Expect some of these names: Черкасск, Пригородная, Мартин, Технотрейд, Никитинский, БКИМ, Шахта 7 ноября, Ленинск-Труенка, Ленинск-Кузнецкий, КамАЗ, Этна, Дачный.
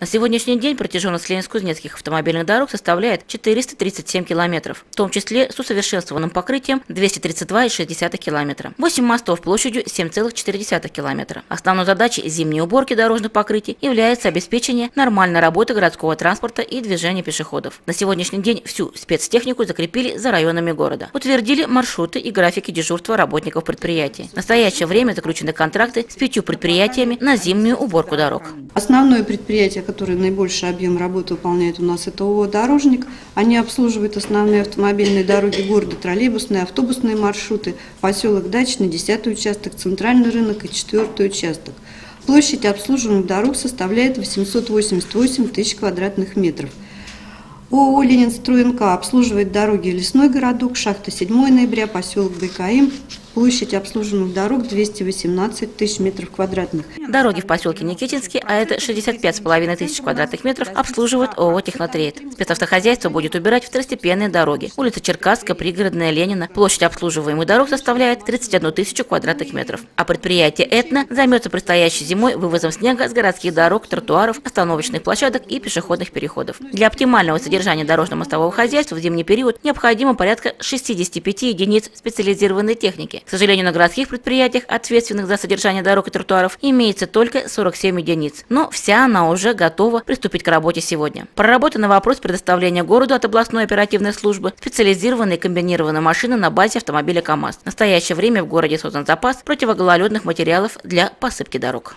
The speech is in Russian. На сегодняшний день протяженность ленинско-кузнецких автомобильных дорог составляет 437 километров, в том числе с усовершенствованным покрытием 232,6 километра, 8 мостов площадью 7,4 километра. Основной задачей зимней уборки дорожных покрытий является обеспечение нормальной работы городского транспорта и движения пешеходов. На сегодняшний день всю спецтехнику закрепили за районами города, утвердили маршруты и графики дежурства работников предприятий. В настоящее время заключены контракты с 5 предприятиями на зимнюю уборку дорог. Основное предприятие, который наибольший объем работы выполняет у нас, это ООО «Дорожник». Они обслуживают основные автомобильные дороги города, троллейбусные, автобусные маршруты, поселок Дачный, 10-й участок, центральный рынок и 4-й участок. Площадь обслуживаемых дорог составляет 888 тысяч квадратных метров. ООО «Ленинск-Труенка» обслуживает дороги Лесной городок, Шахта 7 ноября, поселок БКИМ. Площадь обслуживаемых дорог 218 тысяч метров квадратных. Дороги в поселке Никитинский, а это 65,5 тысяч квадратных метров, обслуживает ООО «Технотрейд». Спецавтохозяйство будет убирать второстепенные дороги. Улица Черкасска, Пригородная, Ленина. Площадь обслуживаемых дорог составляет 31 тысячу квадратных метров. А предприятие «Этна» займется предстоящей зимой вывозом снега с городских дорог, тротуаров, остановочных площадок и пешеходных переходов. Для оптимального содержания дорожно-мостового хозяйства в зимний период необходимо порядка 65 единиц специализированной техники. К сожалению, на городских предприятиях, ответственных за содержание дорог и тротуаров, имеется только 47 единиц. Но вся она уже готова приступить к работе сегодня. Проработан вопрос предоставления городу от областной оперативной службы специализированной комбинированной машины на базе автомобиля КамАЗ. В настоящее время в городе создан запас противогололедных материалов для посыпки дорог.